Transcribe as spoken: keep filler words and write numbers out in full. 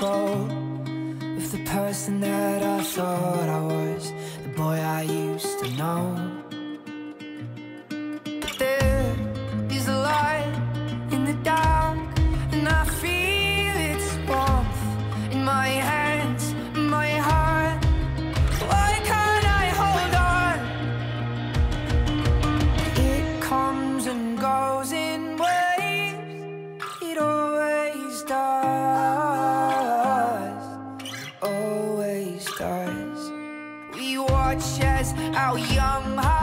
control of the person that I thought I was, the boy I used to know. But there is a light in the dark, and I feel its warmth in my hands, in my heart. Why can't I hold on? It comes and goes in waves, it always does, always does. We watch as our young hearts